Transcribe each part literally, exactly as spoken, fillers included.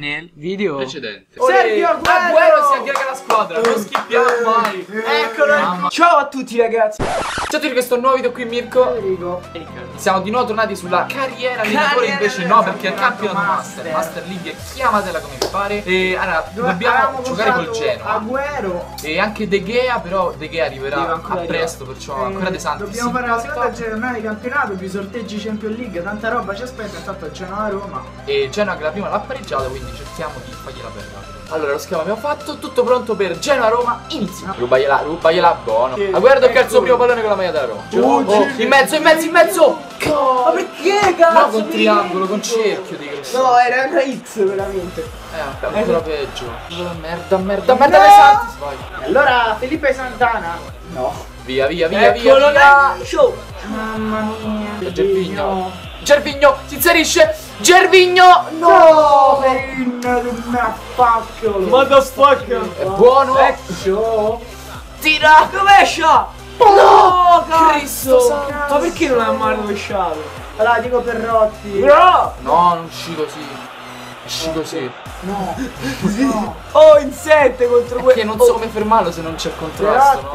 nel video precedente. Sergio Aguero si aggaga alla squadra, non schippiamo mai. Eccolo. Ciao a tutti ragazzi. Ciao a tutti, questo nuovo video qui Mirko Enrico. Siamo di nuovo tornati sulla carriera allenatore, invece no, perché è campionato master, master league, chiamatela come vi pare. E allora dobbiamo giocare col Genoa. Aguero e anche De Gea, però De Gea arriverà a presto, perciò ancora De Santis. Dobbiamo fare la seconda giornata di campionato, più sorteggi Champions League, tanta roba ci aspetta. Intanto il Genoa Roma e Genoa che la prima l'ha pareggiata, quindi cerchiamo di fargliela perdere. Allora lo schema abbiamo fatto, tutto pronto per Genoa-Roma, inizio. Rubagliela, rubagliela, buono. A guarda il calcio primo pallone con la maglia della Roma. Oh, oh, in mezzo, in mezzo, in mezzo. Oh, ma perché cazzo? No, con triangolo, con cerchio di questo. No, era una X veramente. Eh, è ancora peggio. Merda, merda, merda, no. Santis, vai. Allora, Felipe Santana. No. Via, via, via, via, via. Là. Show. Mamma mia. Gervinho. Gervinho si inserisce. Gervinho no, motherfucker, è buono, tira, rovescia. No, Cristo, ma perché non ha mai rovesciato? Allora dico Perrotti. No, non uscì così, uscì così. No, no. Oh, in sette contro quello. Perché non so come fermarlo se non c'è il contrasto.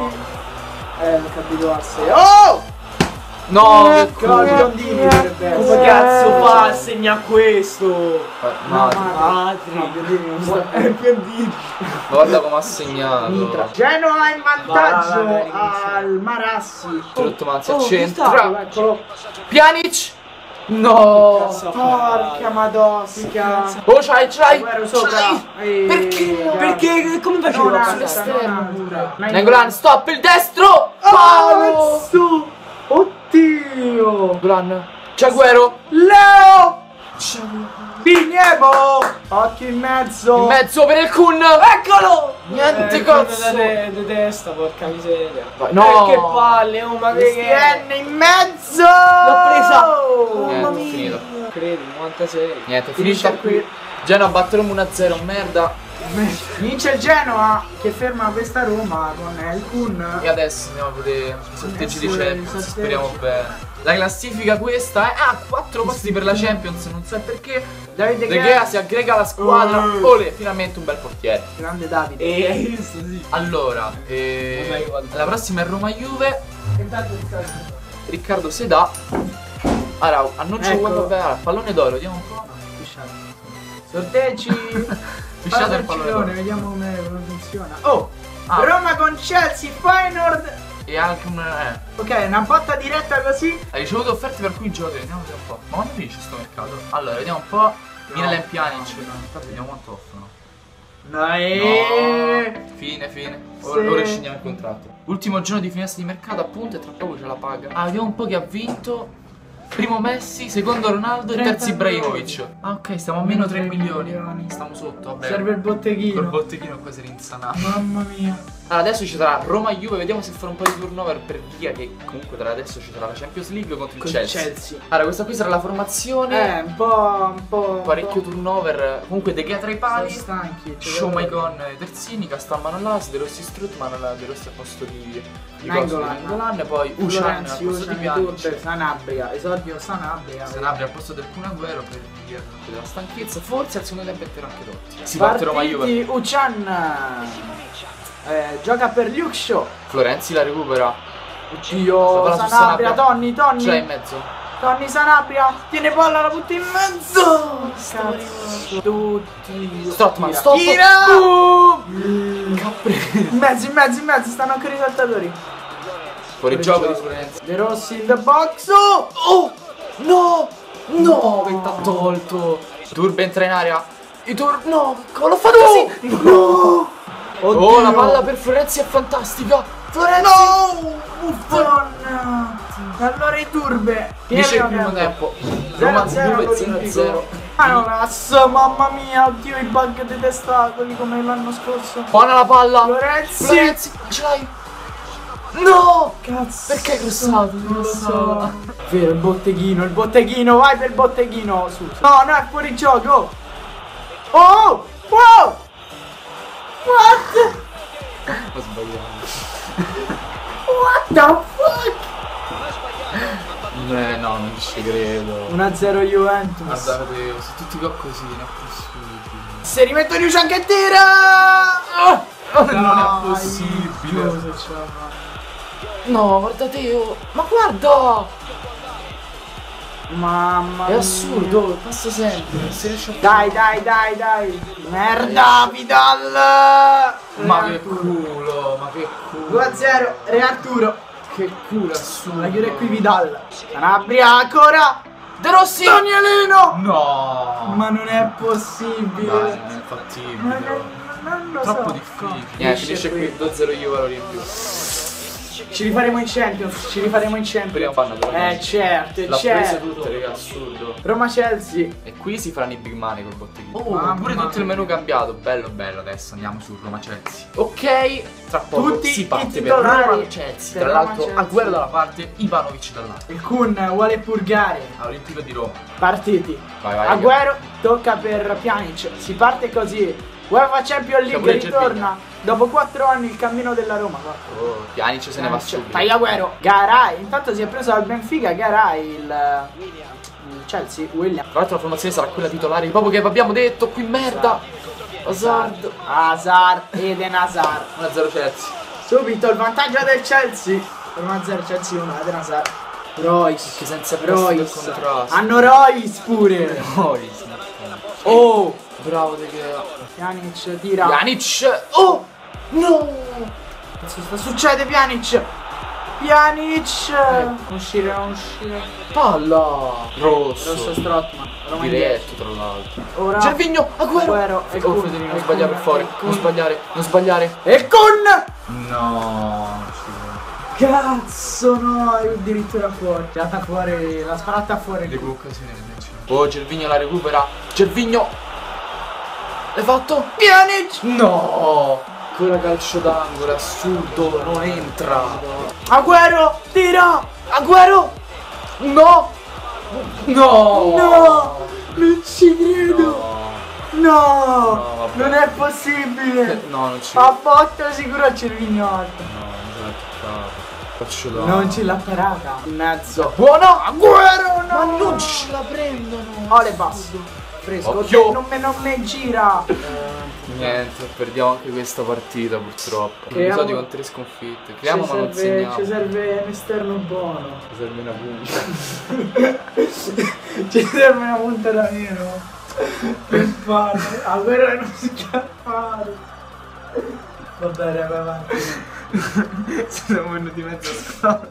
Eh, non capito asse. Oh! No, che cazzo, come cazzo fa a segnare questo? No, è Pjanic. Guarda come ha segnato. Genoa in vantaggio al Marassi. Strootman si accentra. Pjanic. No, porca madosca. Oh, c'hai, c'hai. Perché? Perché? Come facevo? Sull'esterno. Nainggolan, stop il destro. Palo. Oddio! Gran Aguero! Leo! Pignemo! Occhi in mezzo! In mezzo per il Kun! Eccolo! Niente eh, cazzo! De, de testa, porca miseria! Vai, no! Eh, che palle, oh ma che N in mezzo! L'ho presa! Oh, niente, mamma mia! Finito. Credi, novantasei! Niente, finisce qui! Genoa batteremo uno a zero, merda! Vince il Genoa che ferma questa Roma con il Kun. E adesso andiamo a vedere i sorteggi di Champions. Speriamo bene. La classifica questa è ah, quattro posti per la Champions, non so perché. Davide De Gea si aggrega alla squadra. Oh. Ole, finalmente un bel portiere. Grande Davide. E... Allora, e... la prossima è Roma Juve. Riccardo Seda. Arau, annuncio ecco. Quando va. Pallone d'oro, vediamo un po'. Sorteggi. Allora, pallone, vediamo come funziona. Oh, ah. Roma con Chelsea, Feyenoord e Alkmaar. Ok, una botta diretta così. Hai ricevuto offerte per cui giochi, vediamo un po'. Ma quando finisce sto mercato? Allora, vediamo un po'. Mirko Enrico, infatti vediamo quanto offrono. No. Fine, fine. Ora, ora scendiamo il contratto. Ultimo giorno di finestra di mercato, appunto, e tra poco ce la paga. Ah, vediamo un po' chi ha vinto. Primo Messi, secondo Ronaldo e terzo Ibrahimovic. Ah ok, stiamo a meno tre milioni. Stiamo sotto, vabbè. Serve il botteghino. Il botteghino quasi rinsanato. Mamma mia. Allora adesso ci sarà Roma-Juve, vediamo se farà un po' di turnover per via che comunque tra adesso ci sarà la Champions League contro il Chelsea. Chelsea. Allora questa qui sarà la formazione. Eh, un po', un po'. Parecchio po'. Turnover, comunque De Gea tra i pali. Sono stanchi. Show my con terzini, Castamano là, De Rossi Strootman, De Rossi a posto di Nainggolan, poi Uccian a posto di Pjanic, Sanabria, esordio Sanabria. Sanabria a posto del Kun Agüero per via della stanchezza, forse al secondo tempo metterà anche Totti. Si parte Roma-Juve. Uccian. Eh, gioca per Luke Shaw. Florenzi la recupera. Oddio, Sanabria, Tonni, Tonni. C'è in mezzo. Tonni Sanabria, tiene palla, la butta in mezzo. Cazzo. Tutti. Strootman, stop. Tira. Mm. In mezzo, in mezzo, in mezzo, stanno ancora i saltatori. Fuori gioco di Florenzi. De Rossi in the box. Oh, oh. No. No, che t'ha tolto. Turbo entra in area. I Tur... No, come l'ho fatto così? No. Oddio. Oh, la palla per Florenzi è fantastica! Florenzi! No! Buffon! Allora i turbe! Dice il primo tempo! zero a zero! Cazzo, mamma mia! Oddio, i bug detestabili come l'anno scorso! Buona la palla! Florenzi! Florenzi! Ce l'hai! No! Cazzo! Perché hai crossato? Non lo so! Vero, il botteghino, il botteghino! Vai per il botteghino! Su. No, no, è fuori gioco! Oh! Wow! What? Ho sbagliato. What the fuck? Eh no, non ci credo. uno a zero Juventus. Guardate, se tutti qua così non è possibile. Se rimetto Lucio anche tira! Oh, oh, no, non è possibile. Chiuso, no, guarda Teo. Ma guarda! Mamma. È assurdo, mia. Passa sempre. Se riesce a dai, dai, dai, dai. Merda, Vidal! Ma Re che culo, ma che culo. due a zero, Re Arturo. Che culo assurdo. La chiude qui Vidal. Sanabria ancora. De Rossi. Danielino. No. Ma non è possibile. Dai, non è fattibile. Ma non, non troppo so. difficile. Niente, finisce qui due a zero Juve, lo riempio. Ci rifaremo in Champions, ci rifaremo in Champions. Prima eh certo, l'ha certo. presa tutte, raga, assurdo. Roma Chelsea. E qui si faranno i big money col botteghino. Oh, mamma pure tutto il menu cambiato, bello bello. Adesso andiamo su Roma Chelsea. Ok, tra poco tutti si parte per Roma Chelsea. Tra l'altro Aguero da una parte, Ivanovic dall'altra. Il Kun vuole purgare all'Olimpico di Roma. Partiti. Vai, vai, Aguero ragazzi. Tocca per Pjanic. Si parte così. UEFA Champions League ritorna dopo quattro anni il cammino della Roma. Oh, Pjanic se ne va subito. Taglia Aguero. Garay, intanto si è preso dal Benfica Garay il William. Il Chelsea William. Tra l'altro la formazione sarà quella titolare, proprio che abbiamo detto, qui merda. Azar. Azar ed è Nazar. uno a zero Chelsea. Subito il vantaggio del Chelsea. uno a zero Chelsea, uno ad Nazar. Royce, che senza Royce. Hanno Royce pure. Royce. Oh, bravo De Gea. Pjanic tira. Pjanic. Oh no, cosa succede? Pjanic Pjanic eh. Non uscire, non uscire. Palla rosso. Rosso Strootman. Diretto tra l'altro. Gervinho. Aguero, Aguero. E con Federino. Non sbagliare per fuori. Non sbagliare. Non sbagliare. E con no. Cazzo no, è addirittura fuori. Tirata fuori, la sparata fuori. Di occasione invece. Oh, Gervinho la recupera. Gervinho. L'hai fatto? Pjanic! No! Quella calcio d'angolo, assurdo, non entra. Aguero, tira! Aguero! No! No! No! Non ci credo! No! no non è possibile! No, non ci credo. A botta sicura Gervinho alta. No, non ce l'ha. Non ce l'ha parata. Mezzo. Buono. Aguero. No. Ma non ce la prendono. Ole basso. Fresco. Occhio. Non me, non me gira. Eh, niente. Perdiamo anche questa partita purtroppo. Un episodio con tre sconfitte. Creiamo ma non segniamo. Ci serve un esterno buono. Ci serve una punta. Ci serve una punta davvero. Per farlo. Aguero non si cappare. Vabbè, vai avanti. Siamo venuti mezza squadra.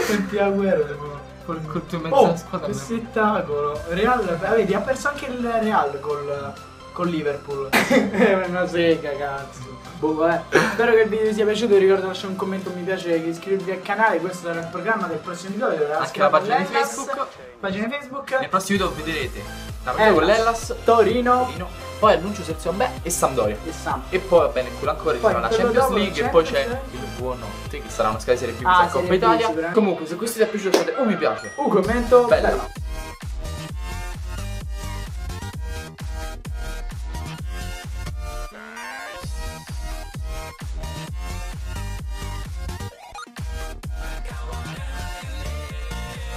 Senti Aguero devo col, col tuo mezza oh, squadra. Che spettacolo. Real, ah, vedi, ha perso anche il Real col, col Liverpool. È una sega, cazzo. Boh, eh. Spero che il video vi sia piaciuto, vi ricordo lasciare un commento, mi piace, iscrivervi al canale, questo era il programma del prossimo video, dove anche la pagina di Facebook. Okay. Pagina Facebook. Nel prossimo video vedrete la partita con l'Hellas, Torino. Torino. Poi annuncio Sergio Aguero e Sampdoria. E, Sam. e poi va bene, quello ancora sarà la Champions League. E poi c'è il Buonotte, che sarà una scala di serie più ah, in Coppa Italia. Comunque, se questo ti è piaciuto lasciate un mi piace, un commento. Bella. Bella.